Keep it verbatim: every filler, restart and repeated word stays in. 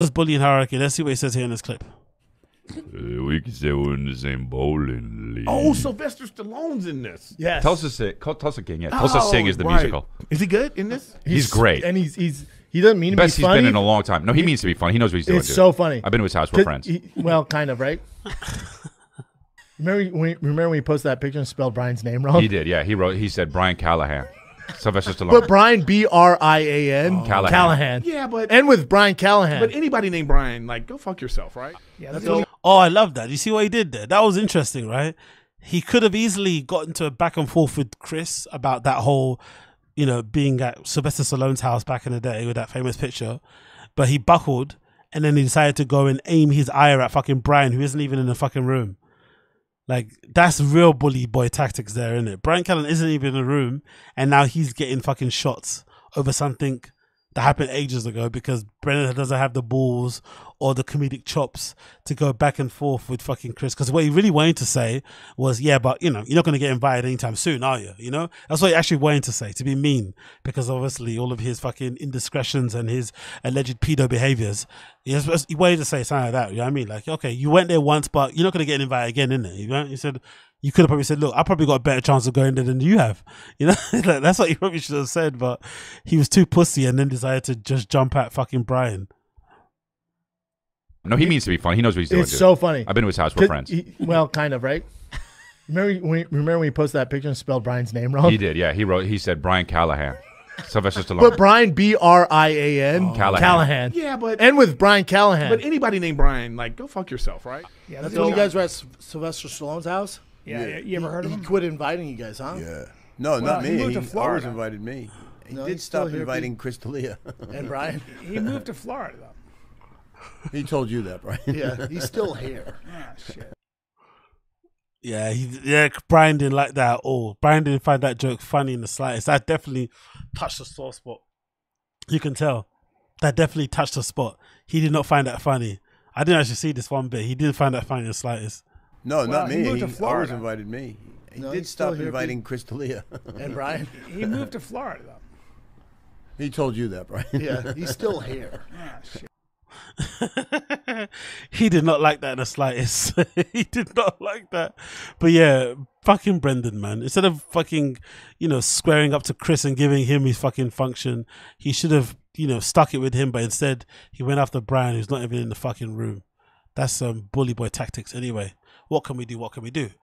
This bullying hierarchy. Let's see what he says here in this clip. Uh, we can say we're in the same bowling league. Oh, Sylvester Stallone's in this. Yes. Tulsa Sing, Tulsa King, yeah. Tulsa oh, Sing is the right. musical. Is he good in this? He's, he's great. And he's he's he doesn't mean Best to be funny. Best he's been in a long time. No, he, he means to be funny. He knows what he's doing. It's too. so funny. I've been to his house. We're friends. He, well, kind of, right? remember, when, remember when he posted that picture and spelled Brian's name wrong? He did, yeah. He wrote. He said Brian Callahan. Sylvester Stallone. But Brian, B R I A N. Oh. Callahan. Callahan. Yeah, but... And with Brian Callahan. But anybody named Brian, like, go fuck yourself, right? Yeah, that's so, oh, I love that. You see what he did there? That was interesting, right? He could have easily gotten to a back and forth with Chris about that whole, you know, being at Sylvester Stallone's house back in the day with that famous picture. But he buckled, and then he decided to go and aim his ire at fucking Brian, who isn't even in the fucking room. Like, that's real bully boy tactics there, isn't it? Brian Callahan isn't even in the room, and now he's getting fucking shots over something that happened ages ago because Brendan doesn't have the balls or the comedic chops to go back and forth with fucking Chris. Because what he really wanted to say was, yeah, but, you know, you're not going to get invited anytime soon, are you? You know? That's what he actually wanted to say, to be mean. Because, obviously, all of his fucking indiscretions and his alleged pedo behaviors... He wanted to say something like that, you know what I mean? Like, okay, you went there once, but you're not going to get invited again, innit? You know? He said, you could have probably said, look, I probably got a better chance of going there than you have. You know, like, that's what he probably should have said, but he was too pussy and then decided to just jump at fucking Brian. No, he means to be funny. He knows what he's doing. It's so funny. I've been to his house. We're friends. He, well, kind of, right? remember, when, remember when he posted that picture and spelled Brian's name wrong? He did, yeah. He wrote. He said Brian Callahan. Sylvester Stallone. But Brian, B R I A N. Oh. Callahan. Callahan. Yeah, but... And with Brian Callahan. But anybody named Brian, like, go fuck yourself, right? Yeah, that's so, when you guys were at Sylvester Stallone's house? Yeah. yeah. You ever heard of him? He quit inviting you guys, huh? Yeah. No, well, not he me. He to always invited me. He no, did stop inviting Chris D'Elia. And Brian. He moved to Florida, though. He told you that, Brian. Yeah, he's still here. Ah, shit. Yeah, he, yeah. Brian didn't like that at all. Brian didn't find that joke funny in the slightest. That definitely touched the sore spot. You can tell. That definitely touched the spot. He did not find that funny. I didn't actually see this one bit. He didn't find that funny in the slightest. No, wow, not me. He, he always invited me. He no, did stop inviting Chris D'Elia. And Brian. He moved to Florida, though. He told you that, Brian. Yeah, he's still here. Ah, shit. He did not like that in the slightest. He did not like that. But yeah, fucking Brendan, man. Instead of fucking, you know, squaring up to Chris and giving him his fucking function, he should have, you know, stuck it with him. But instead, he went after Brian, who's not even in the fucking room. That's some um, bully boy tactics anyway. What can we do? What can we do?